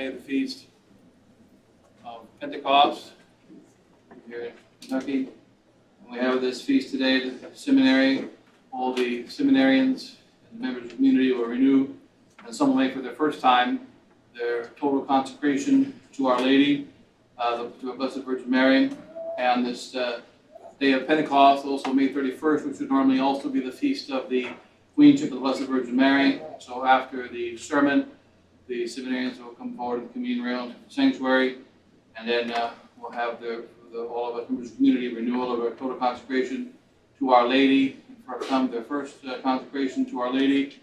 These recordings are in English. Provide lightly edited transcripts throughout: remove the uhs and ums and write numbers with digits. day of the feast of Pentecost here in Kentucky. And we have this feast today at the seminary. All the seminarians and members of the community will renew in some way for the first time their total consecration to Our Lady, to our Blessed Virgin Mary. And this day of Pentecost, also May 31st, which would normally also be the feast of the Queenship of the Blessed Virgin Mary. So after the sermon, the seminarians will come forward and commune around the sanctuary, and then we'll have all of us members of the community renewal of our total consecration to Our Lady, and some their first consecration to Our Lady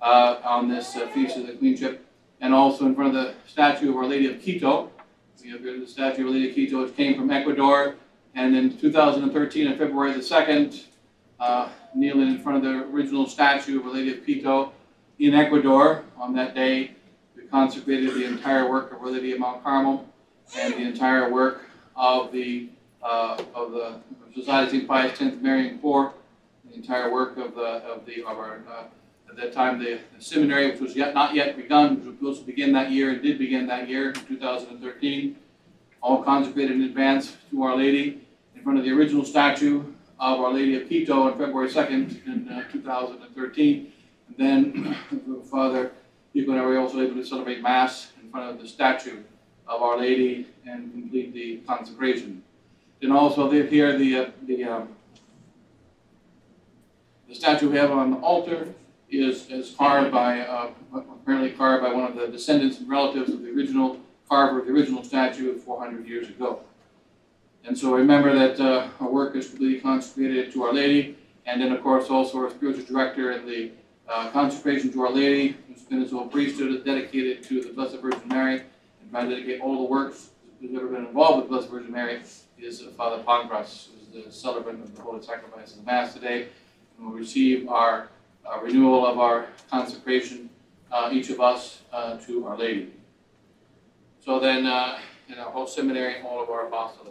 on this feast of the Queenship. And also in front of the statue of Our Lady of Quito, we have here the statue of Our Lady of Quito, which came from Ecuador, and in 2013, on February the 2nd, kneeling in front of the original statue of Our Lady of Quito in Ecuador. On that day, we consecrated the entire work of Our Lady of Mount Carmel and the entire work of the Society of St. Pius X, Marian Corps, the entire work of our at that time the seminary, which was not yet begun, which was supposed to begin that year and did begin that year in 2013. All consecrated in advance to Our Lady in front of the original statue of Our Lady of Quito on February 2nd in 2013. And then Father Pico and I were also able to celebrate Mass in front of the statue of Our Lady and complete the consecration. Then also here the statue we have on the altar is carved by apparently carved by one of the descendants and relatives of the original carver of the original statue 400 years ago. And so remember that our work is completely consecrated to Our Lady, and then of course also our spiritual director in the consecration to Our Lady, who's been his whole priesthood, is dedicated to the Blessed Virgin Mary, and trying to dedicate all the works who's ever been involved with the Blessed Virgin Mary is Father Pongras, who's the celebrant of the Holy Sacrifice of the Mass today, and we'll receive our renewal of our consecration, each of us, to Our Lady. So then, in our whole seminary, all of our apostles.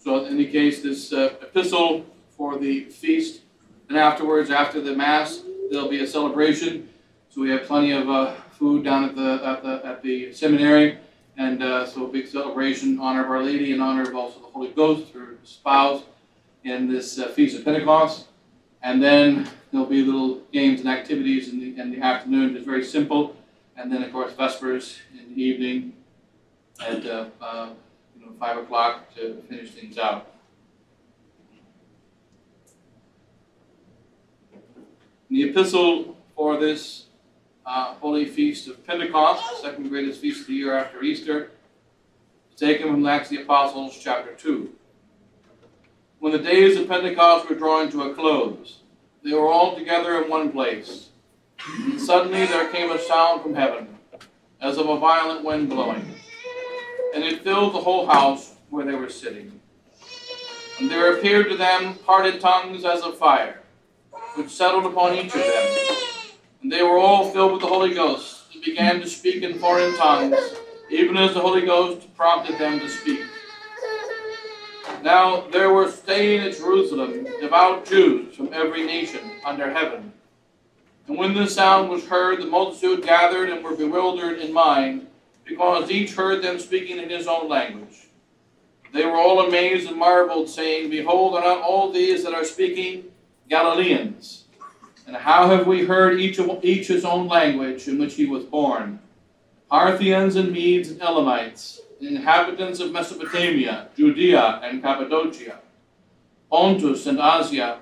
So in any case, this epistle for the feast, and afterwards, after the Mass, there'll be a celebration. So we have plenty of food down at the seminary, and so a big celebration in honor of Our Lady, in honor of also the Holy Ghost, her spouse, in this Feast of Pentecost. And then there'll be little games and activities in the afternoon, just very simple. And then, of course, Vespers in the evening at 5 o'clock to finish things out. In the epistle for this Holy Feast of Pentecost, the second greatest feast of the year after Easter, is taken from Acts of the Apostles, chapter 2. When the days of Pentecost were drawing to a close, they were all together in one place. And suddenly there came a sound from heaven, as of a violent wind blowing, and it filled the whole house where they were sitting. And there appeared to them parted tongues as of fire, which settled upon each of them. And they were all filled with the Holy Ghost, and began to speak in foreign tongues, even as the Holy Ghost prompted them to speak. Now there were staying at Jerusalem devout Jews from every nation under heaven. And when this sound was heard, the multitude gathered and were bewildered in mind, because each heard them speaking in his own language. They were all amazed and marveled, saying, Behold, are not all these that are speaking Galileans? And how have we heard each his own language in which he was born? Parthians and Medes and Elamites, inhabitants of Mesopotamia, Judea and Cappadocia, Pontus and Asia,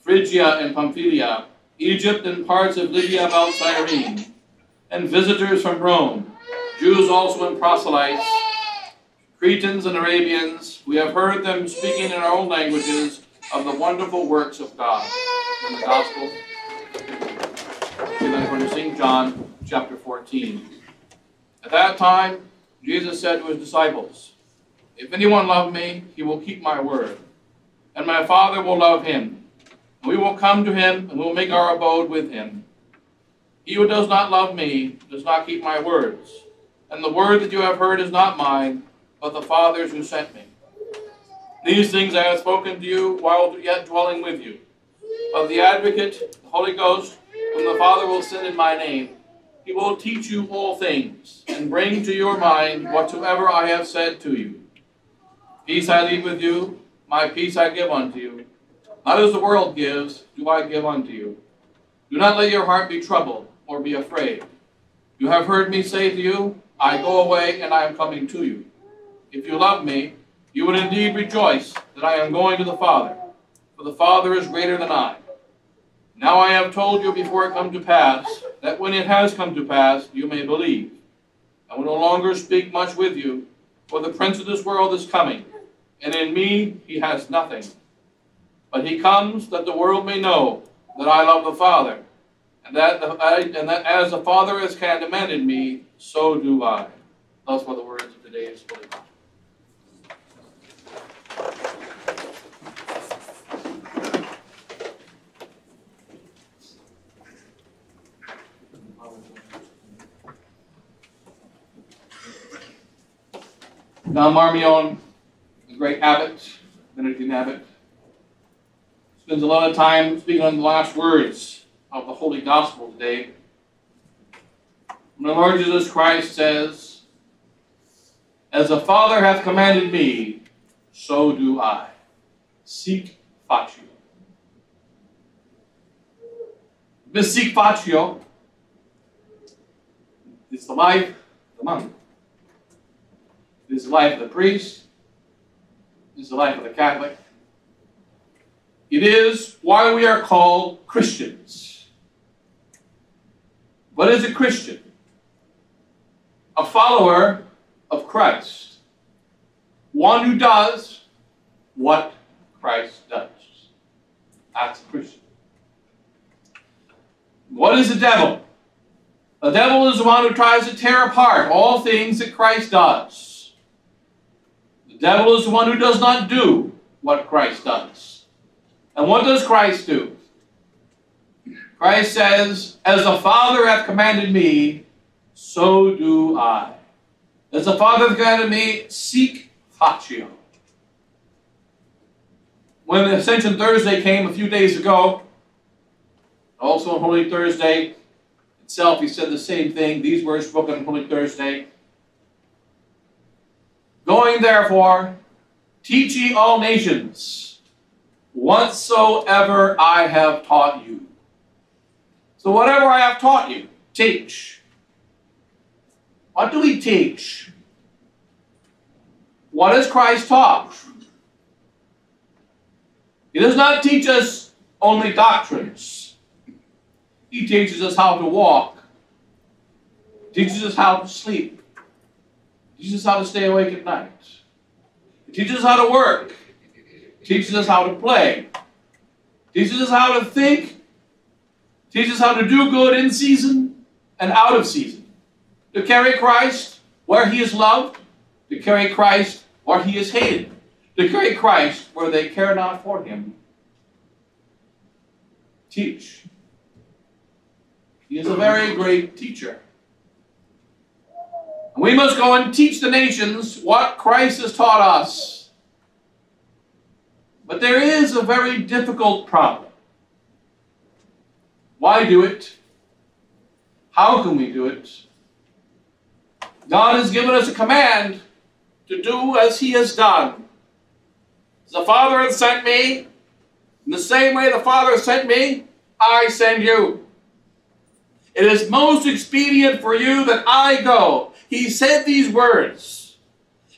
Phrygia and Pamphylia, Egypt and parts of Libya about Cyrene, and visitors from Rome, Jews also and proselytes, Cretans and Arabians, we have heard them speaking in our own languages of the wonderful works of God. In the Gospel, we're going to St. John, chapter 14. At that time, Jesus said to his disciples, If anyone love me, he will keep my word, and my Father will love him. We will come to him, and we will make our abode with him. He who does not love me does not keep my words, and the word that you have heard is not mine, but the Father's who sent me. These things I have spoken to you while yet dwelling with you. But the Advocate, the Holy Ghost, whom the Father will send in my name, He will teach you all things, and bring to your mind whatsoever I have said to you. Peace I leave with you, my peace I give unto you. Not as the world gives, do I give unto you. Do not let your heart be troubled, or be afraid. You have heard me say to you, I go away, and I am coming to you. If you love me, you would indeed rejoice that I am going to the Father, for the Father is greater than I. Now I have told you before it come to pass, that when it has come to pass, you may believe. I will no longer speak much with you, for the prince of this world is coming, and in me he has nothing. But he comes that the world may know that I love the Father, and that as the Father has commanded me, so do I. Thus were the words of today's Holy Gospel. Dom Marmion, the great abbot, Benedictine abbot, spends a lot of time speaking on the last words of the Holy Gospel today. When the Lord Jesus Christ says, as the Father hath commanded me, so do I. Sic facio. This sic facio is the life of the monk. It is the life of the priest. It is the life of the Catholic. It is why we are called Christians. What is a Christian? A follower of Christ. One who does what Christ does. That's a Christian. What is the devil? The devil is the one who tries to tear apart all things that Christ does. The devil is the one who does not do what Christ does. And what does Christ do? Christ says, as the Father hath commanded me, so do I. As the Father hath commanded me, sic facio. When Ascension Thursday came a few days ago, also on Holy Thursday itself, he said the same thing. These words spoken on Holy Thursday. Going therefore, teach ye all nations, whatsoever I have taught you. So whatever I have taught you, teach. What do we teach? What does Christ taught? He does not teach us only doctrines. He teaches us how to walk. He teaches us how to sleep. It teaches us how to stay awake at night. It teaches us how to work. It teaches us how to play. It teaches us how to think. It teaches us how to do good in season and out of season. To carry Christ where he is loved. To carry Christ where he is hated. To carry Christ where they care not for him. Teach. He is a very great teacher. We must go and teach the nations what Christ has taught us. But there is a very difficult problem. Why do it? How can we do it? God has given us a command to do as he has done. As the Father hath sent me, in the same way the Father hath sent me, I send you. It is most expedient for you that I go. He said these words,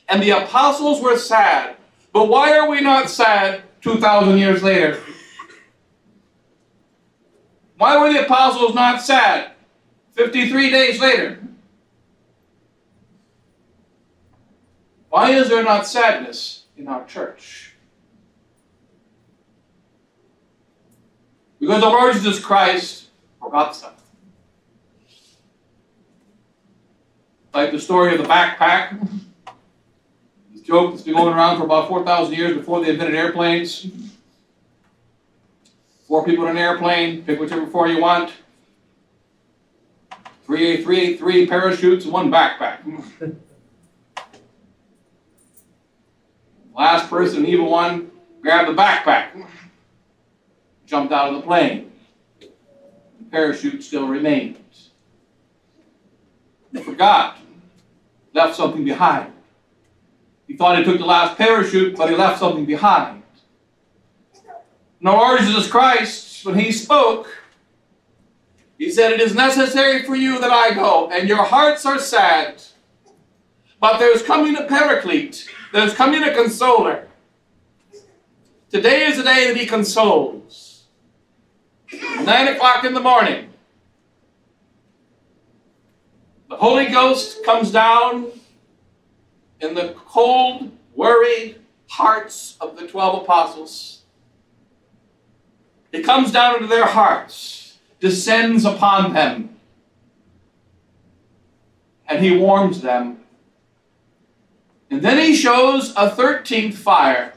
and the apostles were sad. But why are we not sad 2,000 years later? Why were the apostles not sad 53 days later? Why is there not sadness in our church? Because the Lord Jesus Christ forgot something. Like the story of the backpack. This joke that's been going around for about 4,000 years before they invented airplanes. 4 people in an airplane, pick whichever 4 you want. 3 parachutes and 1 backpack. Last person, evil one, grabbed the backpack. Jumped out of the plane. The parachute still remained. forgotten, left something behind. He thought he took the last parachute, but he left something behind. And our Lord Jesus Christ, when he spoke, he said, "It is necessary for you that I go, and your hearts are sad, but there's coming a Paraclete, there's coming a Consoler." Today is the day that he consoles. 9 o'clock in the morning, the Holy Ghost comes down in the cold, worried hearts of the 12 apostles. It comes down into their hearts, descends upon them, and he warms them. And then he shows a 13th fire.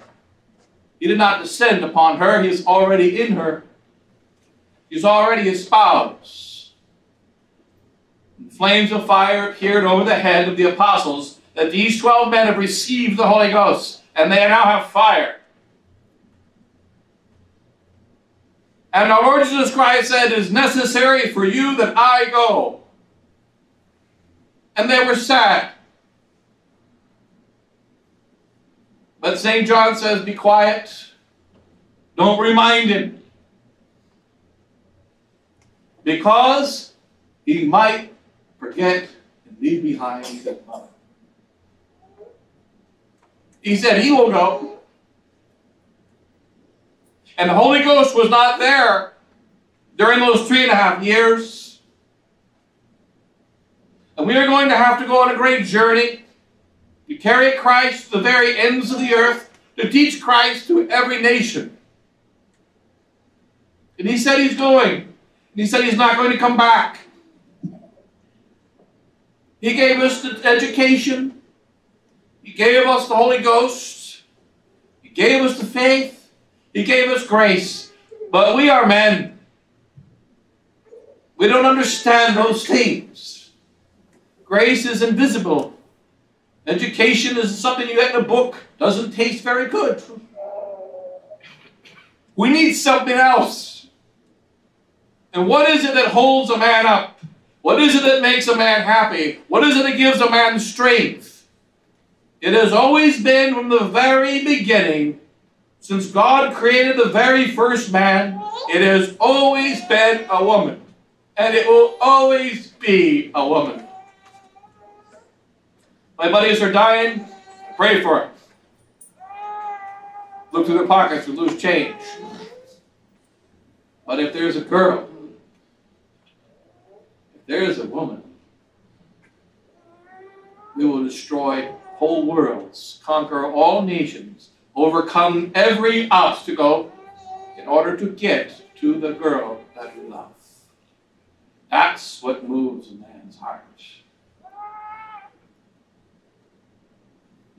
He did not descend upon her. He is already in her. He is already espoused. And flames of fire appeared over the head of the apostles, that these 12 men have received the Holy Ghost, and they now have fire. And our Lord Jesus Christ said, "It is necessary for you that I go." And they were sad. But St. John says, "Be quiet. Don't remind him." Because he might forget and leave behind his mother. He said he will go. And the Holy Ghost was not there during those 3.5 years. And we are going to have to go on a great journey to carry Christ to the very ends of the earth, to teach Christ to every nation. And he said he's going. And he said he's not going to come back. He gave us the education. He gave us the Holy Ghost. He gave us the faith. He gave us grace. But we are men. We don't understand those things. Grace is invisible. Education is something you get in a book. Doesn't taste very good. We need something else. And what is it that holds a man up? What is it that makes a man happy? What is it that gives a man strength? It has always been from the very beginning, since God created the very first man, it has always been a woman. And it will always be a woman. My buddies are dying. Pray for it. Look through their pockets and lose change. But if there's a girl, if there's a woman, we will destroy whole worlds, conquer all nations, overcome every obstacle in order to get to the girl that we love. That's what moves a man's heart.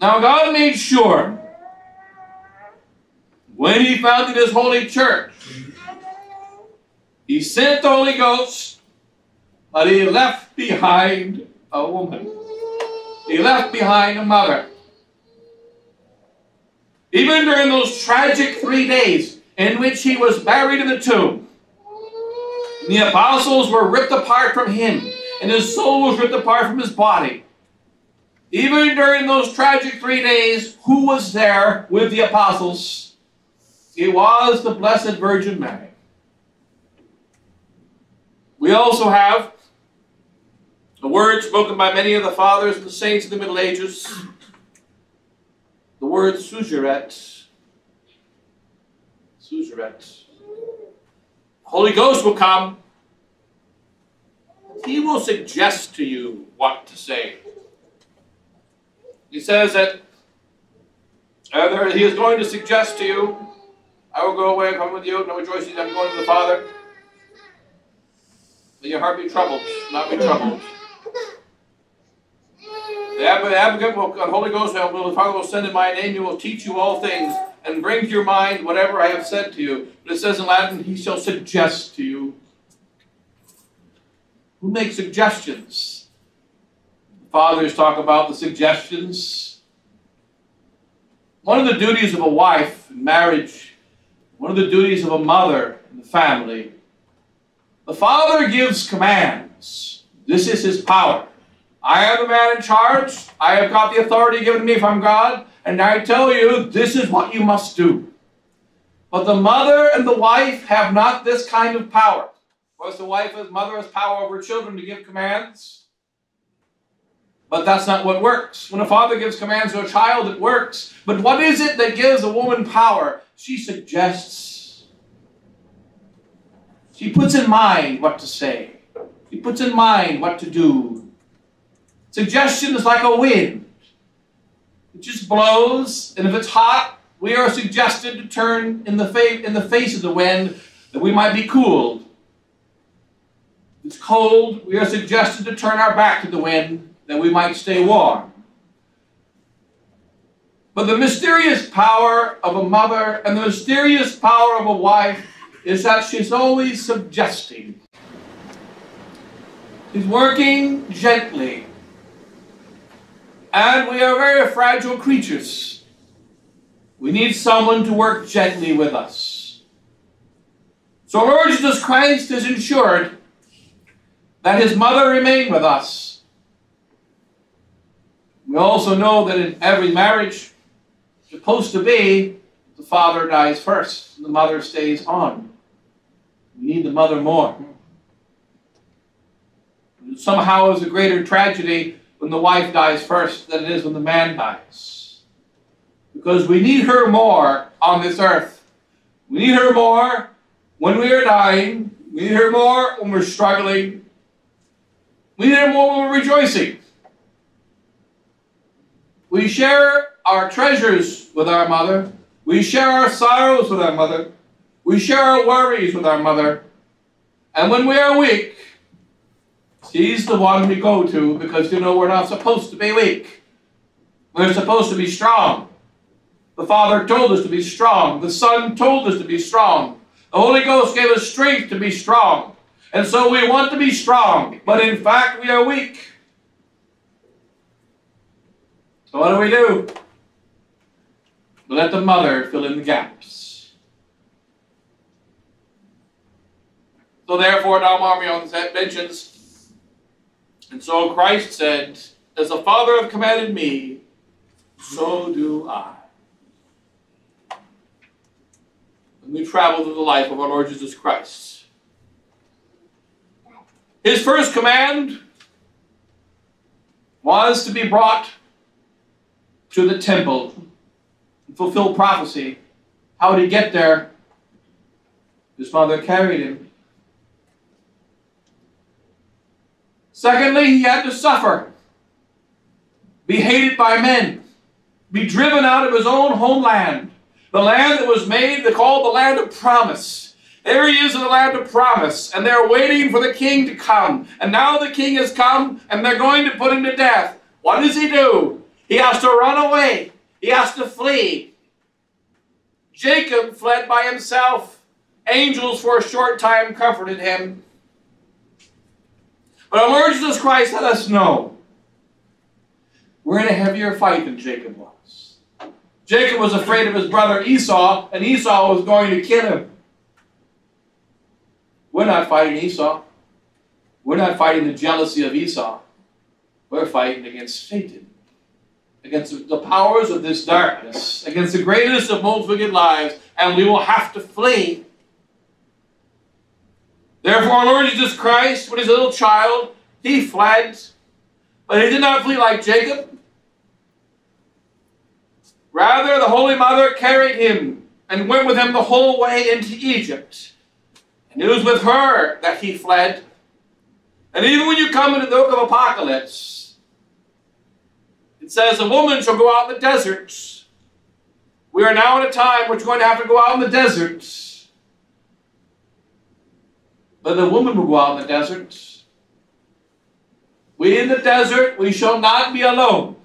Now God made sure, when he founded his holy church, he sent the Holy Ghost, but he left behind a woman. He left behind a mother. Even during those tragic 3 days in which he was buried in the tomb, the apostles were ripped apart from him, and his soul was ripped apart from his body. Even during those tragic 3 days, who was there with the apostles? It was the Blessed Virgin Mary. We also have a word spoken by many of the fathers and the saints of the Middle Ages, the word suzeraine. Suzeraine. The Holy Ghost will come. He will suggest to you what to say. He says that either he is going to suggest to you, "I will go away and come with you, no rejoicing, I'm going to the Father. May your heart be troubled, not be troubled." The advocate, the Holy Ghost, the Father will send in my name, he will teach you all things and bring to your mind whatever I have said to you. But it says in Latin, he shall suggest to you. Who makes suggestions? Fathers talk about the suggestions. One of the duties of a wife in marriage, one of the duties of a mother in the family, the father gives commands. This is his power. I am the man in charge. I have got the authority given to me from God, and I tell you, this is what you must do. But the mother and the wife have not this kind of power. Whereas the wife as mother has power over children to give commands. But that's not what works. When a father gives commands to a child, it works. But what is it that gives a woman power? She suggests. She puts in mind what to say. She puts in mind what to do. Suggestion is like a wind. It just blows, and if it's hot, we are suggested to turn in the face of the wind that we might be cooled. If it's cold, we are suggested to turn our back to the wind that we might stay warm. But the mysterious power of a mother and the mysterious power of a wife is that she's always suggesting. She's working gently. And we are very fragile creatures. We need someone to work gently with us. So our Lord Jesus Christ has ensured that his mother remained with us. We also know that in every marriage, it's supposed to be the father dies first, and the mother stays on. We need the mother more. And somehow it's a greater tragedy when the wife dies first than it is when the man dies. Because we need her more on this earth. We need her more when we are dying. We need her more when we're struggling. We need her more when we're rejoicing. We share our treasures with our mother. We share our sorrows with our mother. We share our worries with our mother. And when we are weak, she's the one we go to, because, you know, we're not supposed to be weak. We're supposed to be strong. The Father told us to be strong. The Son told us to be strong. The Holy Ghost gave us strength to be strong. And so we want to be strong, but in fact we are weak. So what do? We let the mother fill in the gaps. So therefore, Dom Marmion mentions, and so Christ said, as the Father hath commanded me, so do I. And we travel through the life of our Lord Jesus Christ. His first command was to be brought to the temple and fulfill prophecy. How did he get there? His mother carried him. Secondly, he had to suffer, be hated by men, be driven out of his own homeland, the land that was made, called the land of promise. There he is in the land of promise, and they're waiting for the king to come. And now the king has come, and they're going to put him to death. What does he do? He has to run away. He has to flee. Jacob fled by himself. Angels for a short time comforted him. But our Lord Jesus Christ let us know we're in a heavier fight than Jacob was. Jacob was afraid of his brother Esau, and Esau was going to kill him. We're not fighting Esau. We're not fighting the jealousy of Esau. We're fighting against Satan, against the powers of this darkness, against the greatest of most wicked lives, and we will have to flee. Therefore, our Lord Jesus Christ, when he was a little child, he fled, but he did not flee like Jacob. Rather, the Holy Mother carried him and went with him the whole way into Egypt. And it was with her that he fled. And even when you come into the book of Apocalypse, it says, a woman shall go out in the deserts. We are now in a time where we're going to have to go out in the deserts. But the woman will go out in the desert. We in the desert, we shall not be alone.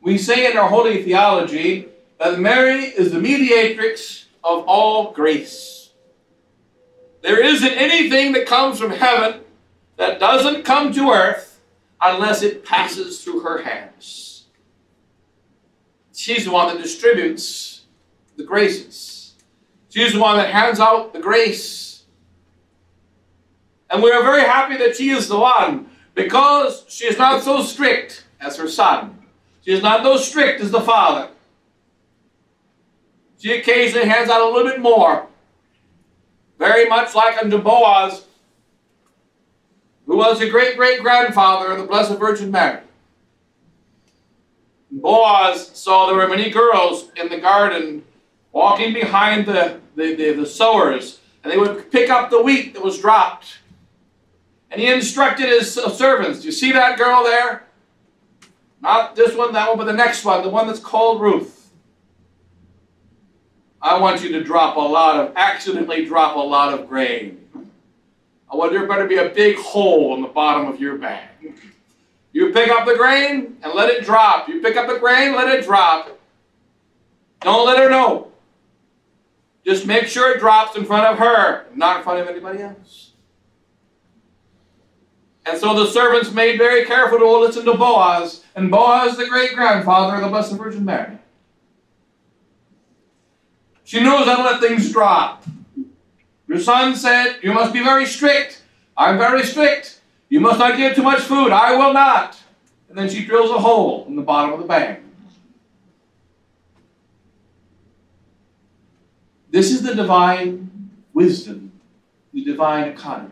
We say in our holy theology that Mary is the mediatrix of all grace. There isn't anything that comes from heaven that doesn't come to earth unless it passes through her hands. She's the one that distributes the graces. She's the one that hands out the grace. And we are very happy that she is the one, because she is not so strict as her son. She is not so strict as the father. She occasionally hands out a little bit more, very much like unto Boaz, who was the great-great-grandfather of the Blessed Virgin Mary. Boaz saw there were many girls in the garden walking behind the sowers, and they would pick up the wheat that was dropped. And he instructed his servants, do you see that girl there? Not this one, that one, but the next one, the one that's called Ruth. I want you to accidentally drop a lot of grain. I want there better be a big hole in the bottom of your bag. You pick up the grain and let it drop. You pick up the grain, let it drop. Don't let her know. Just make sure it drops in front of her, not in front of anybody else. And so the servants made very careful to listen to Boaz, and Boaz, the great-grandfather of the Blessed Virgin Mary. She knows how to let things drop. Your son said, you must be very strict. I'm very strict. You must not give too much food. I will not. And then she drills a hole in the bottom of the bag. This is the divine wisdom, the divine economy.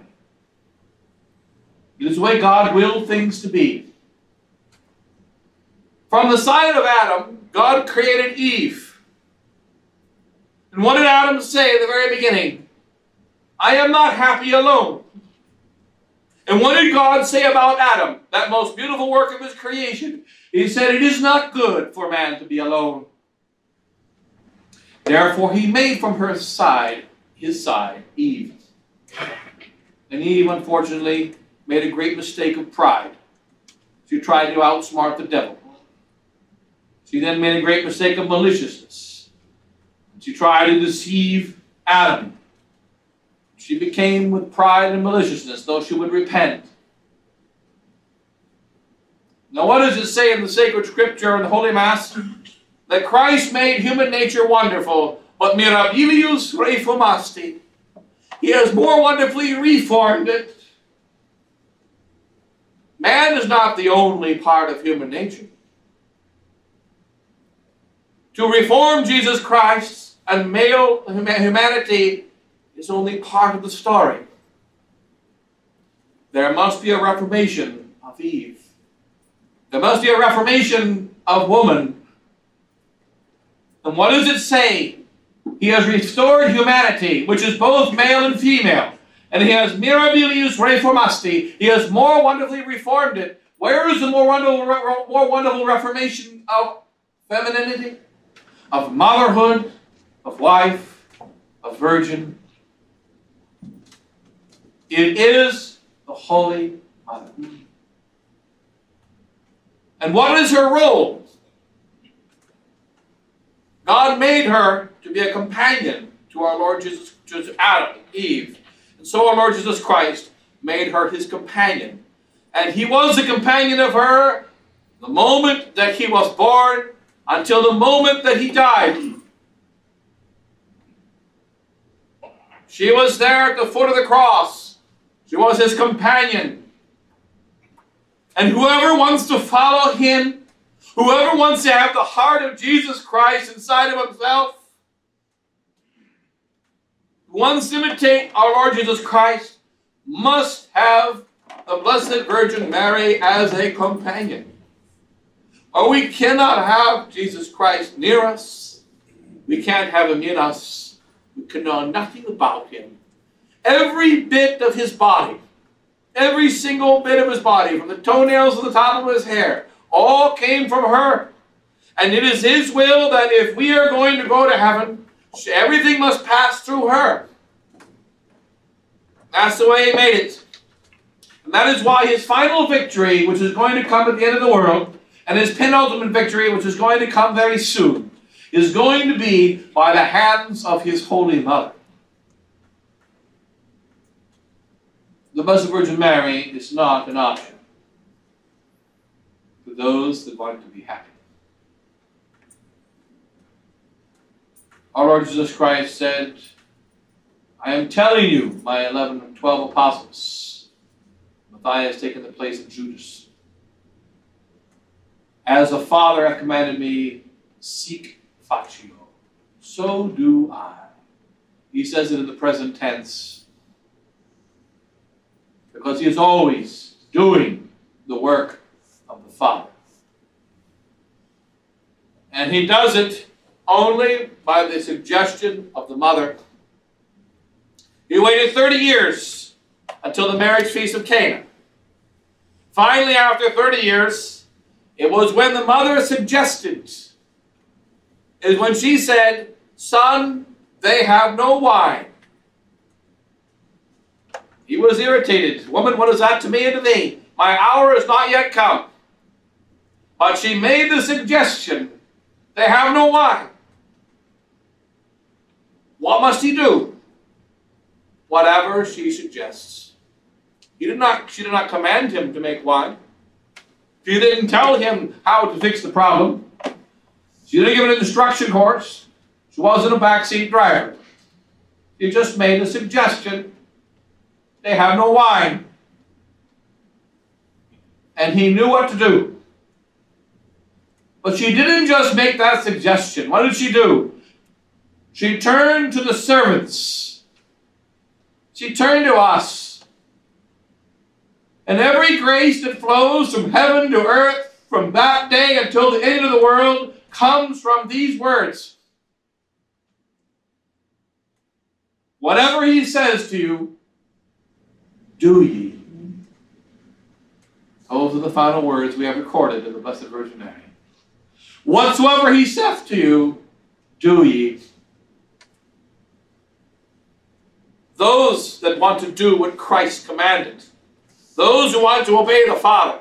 It is the way God willed things to be. From the side of Adam, God created Eve. And what did Adam say at the very beginning? I am not happy alone. And what did God say about Adam, that most beautiful work of his creation? He said, it is not good for man to be alone. Therefore, he made from her side, his side, Eve. And Eve, unfortunately, made a great mistake of pride. She tried to outsmart the devil. She then made a great mistake of maliciousness. She tried to deceive Adam. She became with pride and maliciousness, though she would repent. Now, what does it say in the sacred scripture in the Holy Mass? That Christ made human nature wonderful, but mirabilius reformasti. He has more wonderfully reformed it. Man is not the only part of human nature. To reform Jesus Christ and male humanity is only part of the story. There must be a reformation of Eve. There must be a reformation of woman. And what does it say? He has restored humanity, which is both male and female. And he has mirabilius reformasti. He has more wonderfully reformed it. Where is the more wonderful reformation of femininity, of motherhood, of wife, of virgin? It is the Holy Mother. And what is her role? God made her to be a companion to our Lord Jesus, to Adam, Eve. And so our Lord Jesus Christ made her his companion. And he was the companion of her the moment that he was born until the moment that he died. She was there at the foot of the cross. She was his companion. And whoever wants to follow him, whoever wants to have the heart of Jesus Christ inside of himself, who wants to imitate our Lord Jesus Christ, must have the Blessed Virgin Mary as a companion. Or we cannot have Jesus Christ near us. We can't have him in us. We can know nothing about him. Every bit of his body, every single bit of his body, from the toenails to the top of his hair, all came from her. And it is his will that if we are going to go to heaven, everything must pass through her. That's the way he made it. And that is why his final victory, which is going to come at the end of the world, and his penultimate victory, which is going to come very soon, is going to be by the hands of his Holy Mother. The Blessed Virgin Mary is not an option for those that want to be happy. Our Lord Jesus Christ said, I am telling you, my 11 and 12 apostles, Matthias has taken the place of Judas. As the Father hath commanded me, sic facio, so do I. He says it in the present tense, because he is always doing the work of the Father. And he does it only by the suggestion of the mother. He waited 30 years until the marriage feast of Cana. Finally, after 30 years, it was when the mother suggested, is when she said, "Son, they have no wine." He was irritated. "Woman, what is that to me and to thee? My hour is not yet come." But she made the suggestion, "They have no wine." What must he do? Whatever she suggests. She did not command him to make wine. She didn't tell him how to fix the problem. She didn't give an instruction course. She wasn't a backseat driver. She just made a suggestion. They have no wine. And he knew what to do. But she didn't just make that suggestion. What did she do? She turned to the servants. She turned to us. And every grace that flows from heaven to earth, from that day until the end of the world, comes from these words. Whatever he says to you, do ye. Those are the final words we have recorded of the Blessed Virgin Mary. Whatsoever he saith to you, do ye. Those that want to do what Christ commanded, those who want to obey the Father,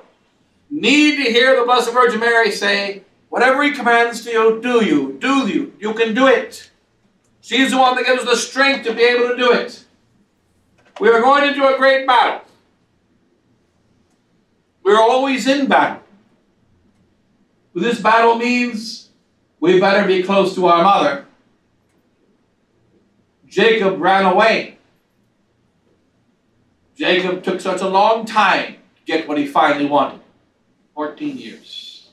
need to hear the Blessed Virgin Mary say, whatever he commands to you, do you, do you. You can do it. She's the one that gives the strength to be able to do it. We are going into a great battle. We are always in battle. This battle means we better be close to our mother. Jacob ran away. Jacob took such a long time to get what he finally wanted. 14 years.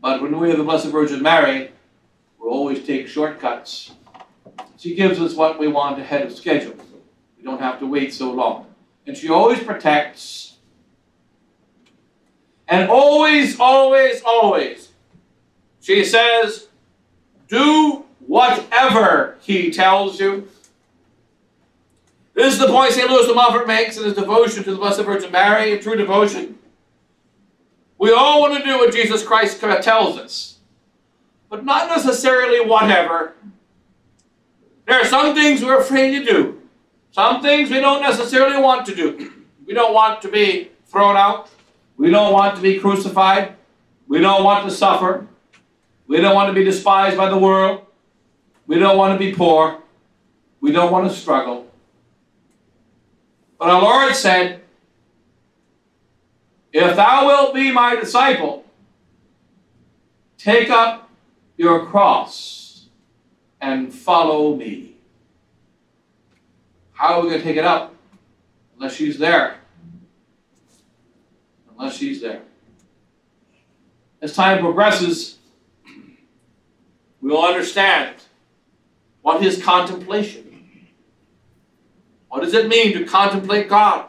But when we have the Blessed Virgin Mary, we'll always take shortcuts. She gives us what we want ahead of schedule. We don't have to wait so long. And she always protects. And always, always, always, she says, do whatever he tells you. This is the point St. Louis de Montfort makes in his devotion to the Blessed Virgin Mary, a true devotion. We all want to do what Jesus Christ tells us, but not necessarily whatever. There are some things we're afraid to do. Some things we don't necessarily want to do. We don't want to be thrown out. We don't want to be crucified. We don't want to suffer. We don't want to be despised by the world. We don't want to be poor. We don't want to struggle. But our Lord said, if thou wilt be my disciple, take up your cross and follow me. How are we going to take it up unless she's there? Unless she's there. As time progresses, we will understand what is contemplation. What does it mean to contemplate God?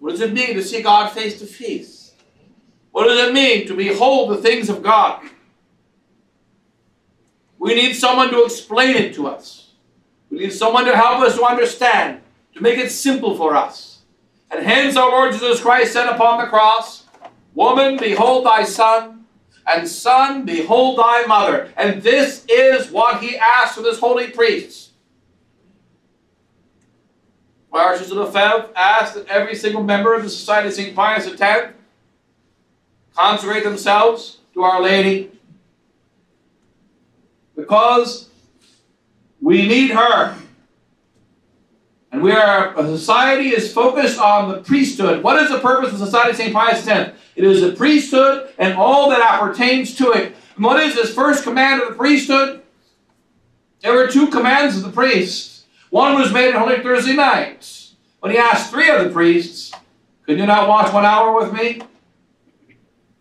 What does it mean to see God face to face? What does it mean to behold the things of God? We need someone to explain it to us. We need someone to help us to understand, to make it simple for us. And hence our Lord Jesus Christ said upon the cross, woman, behold thy son, and son, behold thy mother. And this is what he asked of his holy priests. My Archbishop Lefebvre asked that every single member of the Society of St. Pius X consecrate themselves to Our Lady, because we need her. And we are, a society is focused on the priesthood. What is the purpose of the Society of St. Pius X? It is the priesthood and all that appertains to it. And what is this first command of the priesthood? There were two commands of the priests. One was made on Holy Thursday night, when he asked three of the priests, "Could you not watch 1 hour with me?"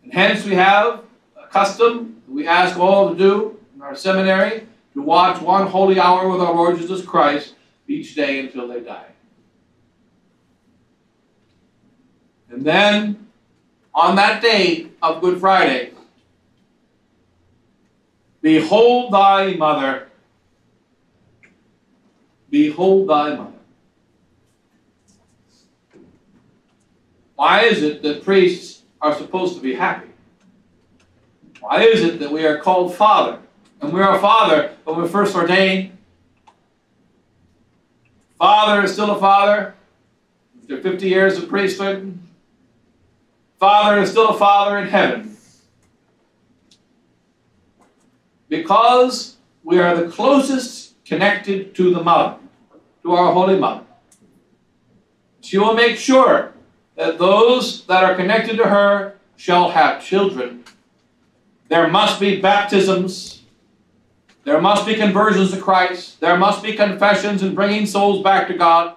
And hence we have a custom that we ask all to do in our seminary, to watch 1 holy hour with our Lord Jesus Christ each day until they die. And then, on that day of Good Friday, behold thy mother. Behold thy mother. Why is it that priests are supposed to be happy? Why is it that we are called father? And we are a father when we're first ordained. Father is still a father after 50 years of priesthood. Father is still a father in heaven. Because we are the closest connected to the mother, to our Holy Mother. She will make sure that those that are connected to her shall have children. There must be baptisms. There must be conversions to Christ. There must be confessions and bringing souls back to God.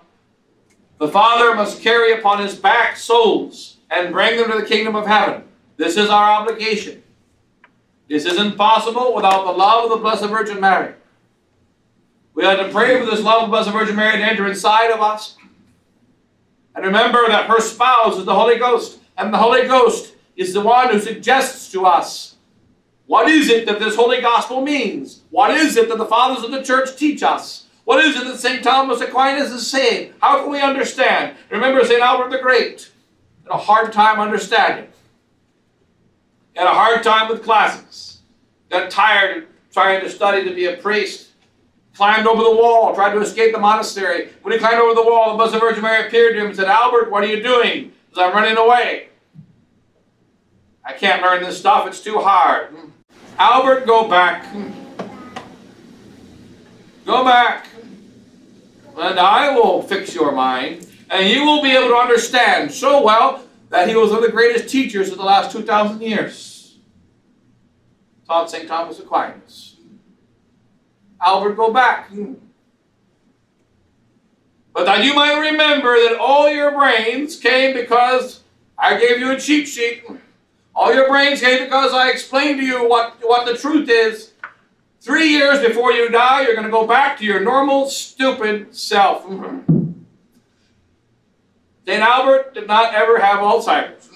The Father must carry upon his back souls and bring them to the kingdom of heaven. This is our obligation. This isn't possible without the love of the Blessed Virgin Mary. We have to pray for this love of the Blessed Virgin Mary to enter inside of us. And remember that her spouse is the Holy Ghost. And the Holy Ghost is the one who suggests to us, what is it that this Holy Gospel means? What is it that the Fathers of the Church teach us? What is it that St. Thomas Aquinas is saying? How can we understand? Remember St. Albert the Great had a hard time understanding. Had a hard time with classes. Got tired of trying to study to be a priest. Climbed over the wall, tried to escape the monastery. When he climbed over the wall, the Blessed Virgin Mary appeared to him and said, "Albert, what are you doing?" He said, "I'm running away. I can't learn this stuff, it's too hard." "Albert, go back. Go back. And I will fix your mind." And you will be able to understand so well that he was one of the greatest teachers of the last 2,000 years. Taught St. Thomas Aquinas. "Albert, go back. But that you might remember that all your brains came because I gave you a cheat sheet. All your brains came because I explained to you what the truth is. 3 years before you die, you're going to go back to your normal, stupid self." St. Albert did not ever have Alzheimer's.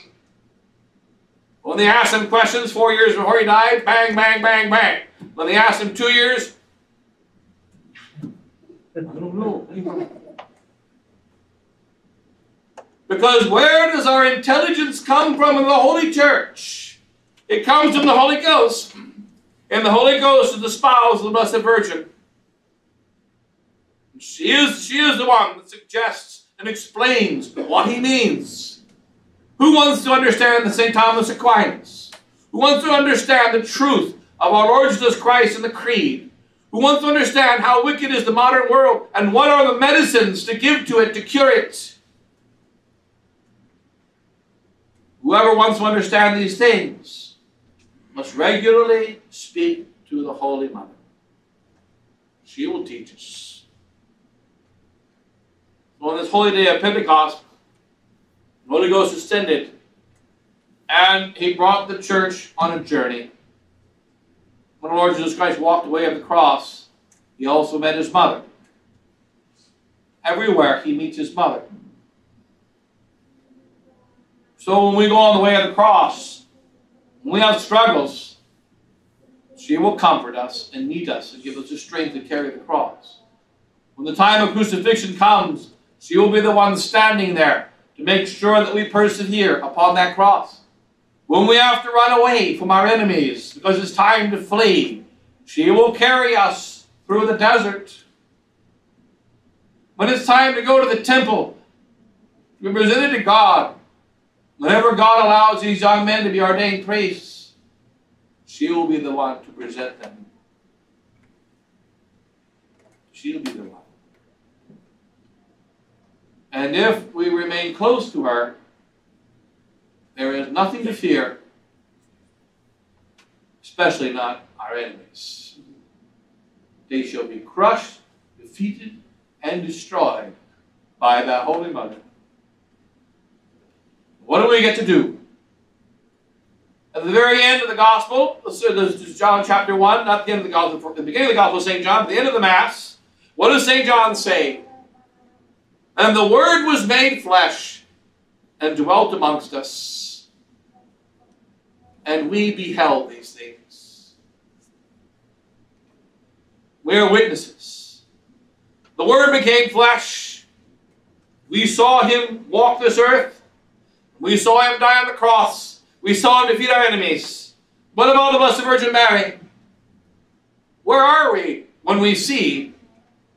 When they asked him questions 4 years before he died, bang, bang, bang, bang. When they asked him 2 years, I don't know. Because where does our intelligence come from in the Holy Church? It comes from the Holy Ghost. And the Holy Ghost is the spouse of the Blessed Virgin. She is the one that suggests and explains what he means. Who wants to understand the St. Thomas Aquinas? Who wants to understand the truth of our Lord Jesus Christ and the Creed? Who wants to understand how wicked is the modern world and what are the medicines to give to it to cure it? Whoever wants to understand these things must regularly speak to the Holy Mother. She will teach us. On this holy day of Pentecost, the Holy Ghost descended, and he brought the church on a journey. When the Lord Jesus Christ walked away of the cross, he also met his mother. Everywhere he meets his mother. So when we go on the way of the cross, when we have struggles, she will comfort us and meet us and give us the strength to carry the cross. When the time of crucifixion comes, she will be the one standing there to make sure that we persevere upon that cross. When we have to run away from our enemies because it's time to flee, she will carry us through the desert. When it's time to go to the temple, to be presented to God, whenever God allows these young men to be ordained priests, she will be the one to present them. She will be the one. And if we remain close to her, there is nothing to fear, especially not our enemies. They shall be crushed, defeated, and destroyed by thy Holy Mother. What do we get to do? At the very end of the Gospel, this is John chapter 1, not the end of the Gospel, at the beginning of the Gospel of St. John, at the end of the Mass, what does St. John say? And the Word was made flesh and dwelt amongst us, and we beheld these things. We are witnesses. The Word became flesh. We saw Him walk this earth. We saw Him die on the cross. We saw Him defeat our enemies. What about the Blessed Virgin Mary? Where are we when we see?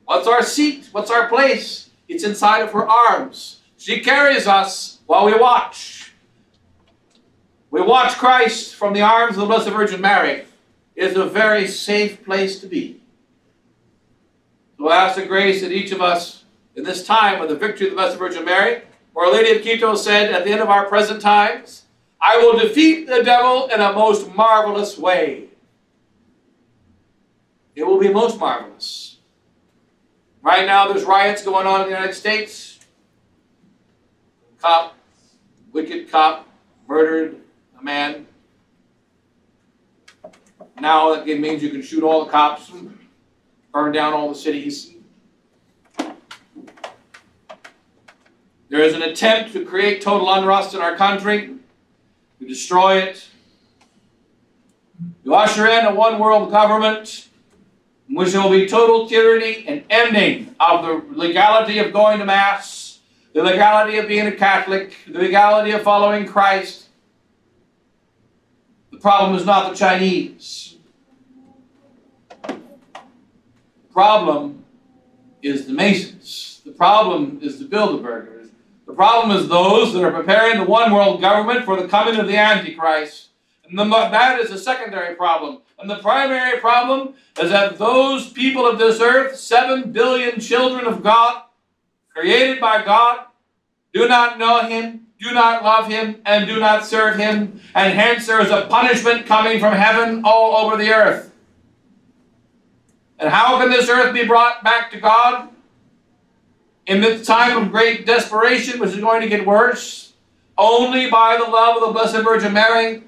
What's our seat? What's our place? It's inside of her arms. She carries us while we watch. We watch Christ from the arms of the Blessed Virgin Mary. It's a very safe place to be. So I ask the grace that each of us in this time of the victory of the Blessed Virgin Mary, Our Lady of Quito said at the end of our present times, I will defeat the devil in a most marvelous way. It will be most marvelous. Right now there's riots going on in the United States. Cop, wicked cop, murdered a man. Now that means you can shoot all the cops, burn down all the cities. There is an attempt to create total unrest in our country, to destroy it, to usher in a one-world government in which there will be total tyranny and ending of the legality of going to Mass, the legality of being a Catholic, the legality of following Christ. The problem is not the Chinese. The problem is the Masons. The problem is the Bilderbergers. The problem is those that are preparing the one-world government for the coming of the Antichrist. And that is a secondary problem. And the primary problem is that those people of this earth, 7 billion children of God, created by God, do not know Him, do not love Him, and do not serve Him. And hence there is a punishment coming from heaven all over the earth. And how can this earth be brought back to God? In this time of great desperation, which is going to get worse, only by the love of the Blessed Virgin Mary,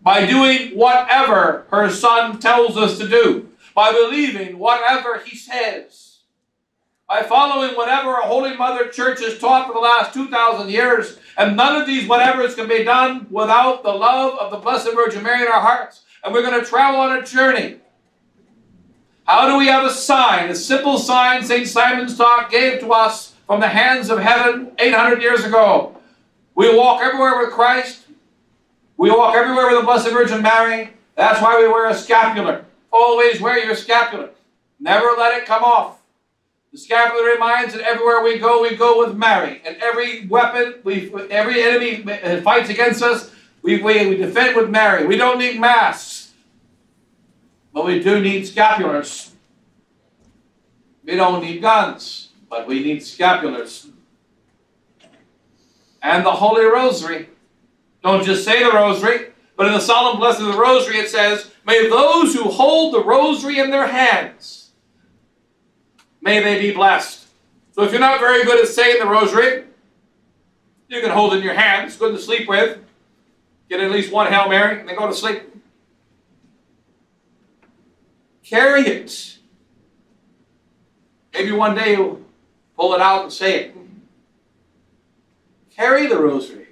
by doing whatever her Son tells us to do, by believing whatever He says, by following whatever our Holy Mother Church has taught for the last 2,000 years, and none of these whatevers can be done without the love of the Blessed Virgin Mary in our hearts. And we're going to travel on a journey. How do we have a sign, a simple sign St. Simon Stock gave to us from the hands of heaven 800 years ago? We walk everywhere with Christ. We walk everywhere with the Blessed Virgin Mary. That's why we wear a scapular. Always wear your scapular. Never let it come off. The scapular reminds that everywhere we go with Mary. And every weapon, every enemy fights against us, we defend with Mary. We don't need masks. But we do need scapulars. We don't need guns, but we need scapulars. And the Holy Rosary. Don't just say the Rosary, but in the solemn blessing of the Rosary it says, may those who hold the Rosary in their hands, may they be blessed. So if you're not very good at saying the Rosary, you can hold it in your hands, good to sleep with, get at least one Hail Mary, and then go to sleep. Carry it. Maybe one day you'll pull it out and say it. Carry the Rosary.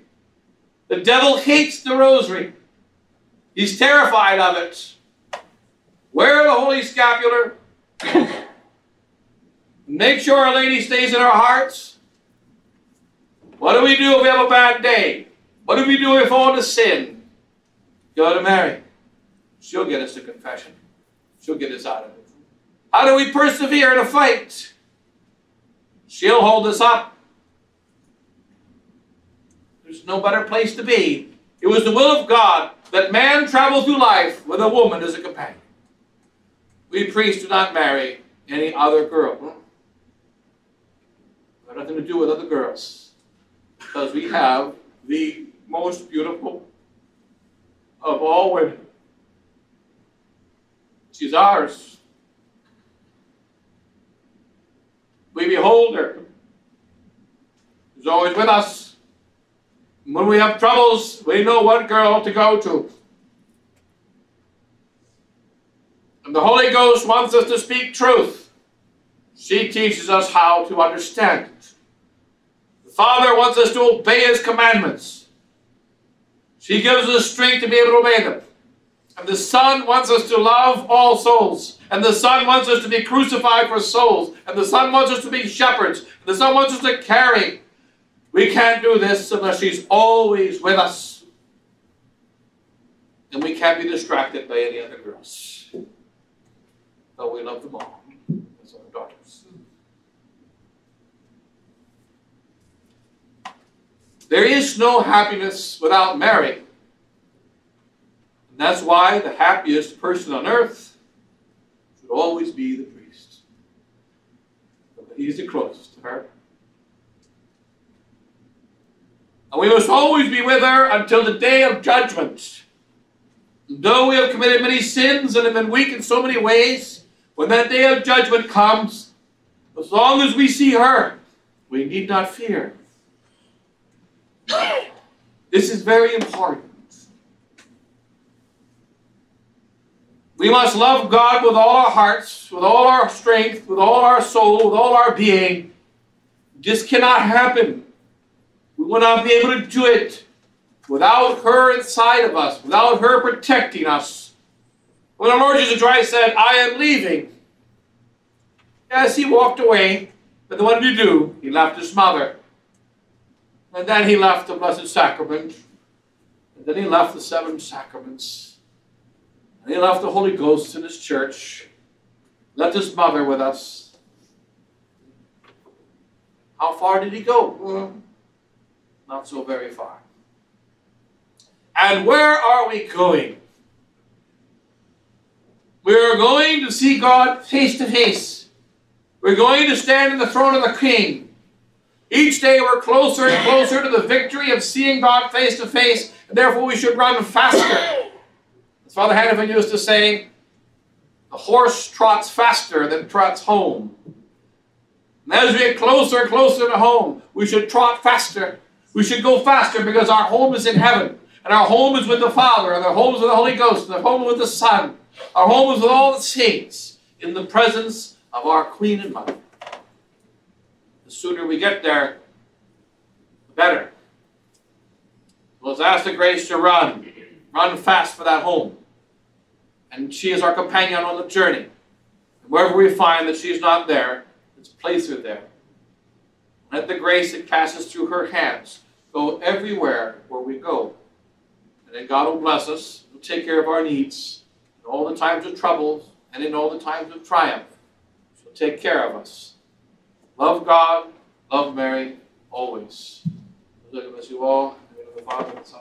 The devil hates the Rosary. He's terrified of it. Wear the Holy Scapular. Make sure Our Lady stays in our hearts. What do we do if we have a bad day? What do we do if we fall into sin? Go to Mary. She'll get us to confession. She'll get us out of it. How do we persevere in a fight? She'll hold us up. There's no better place to be. It was the will of God that man travel through life with a woman as a companion. We priests do not marry any other girl. We have nothing to do with other girls. Because we have the most beautiful of all women. She's ours. We behold her. She's always with us. And when we have troubles, we know what girl to go to. And the Holy Ghost wants us to speak truth. She teaches us how to understand it. The Father wants us to obey His commandments. She gives us strength to be able to obey them. And the Son wants us to love all souls. And the Son wants us to be crucified for souls. And the Son wants us to be shepherds. And the Son wants us to carry. We can't do this unless she's always with us. And we can't be distracted by any other girls. Though we love them all as our daughters. There is no happiness without Mary. And that's why the happiest person on earth should always be the priest. He's the closest to her. And we must always be with her until the day of judgment. And though we have committed many sins and have been weak in so many ways, when that day of judgment comes, as long as we see her, we need not fear. This is very important. We must love God with all our hearts, with all our strength, with all our soul, with all our being. This cannot happen. We will not be able to do it without her inside of us, without her protecting us. When our Lord Jesus Christ said, "I am leaving," yes, he walked away, but what did he do? He left his mother. And then he left the Blessed Sacrament. And then he left the seven sacraments. And he left the Holy Ghost in his church, left his mother with us. How far did he go? Well, not so very far. And where are we going? We are going to see God face to face. We're going to stand in the throne of the King. Each day we're closer and closer to the victory of seeing God face to face, and therefore we should run faster. Father Hennepin used to say, the horse trots faster than trots home. And as we get closer and closer to home, we should trot faster. We should go faster because our home is in heaven. And our home is with the Father, and our home is with the Holy Ghost, and our home is with the Son. Our home is with all the saints in the presence of our Queen and Mother. The sooner we get there, the better. Let's ask the grace to run. Run fast for that home. And she is our companion on the journey. And wherever we find that she is not there, let's place her there. Let the grace that passes through her hands go everywhere where we go. And then God will bless us, will take care of our needs, in all the times of trouble and in all the times of triumph. She'll take care of us. Love God, love Mary, always. Look at you all, in the name of the Father and the Son.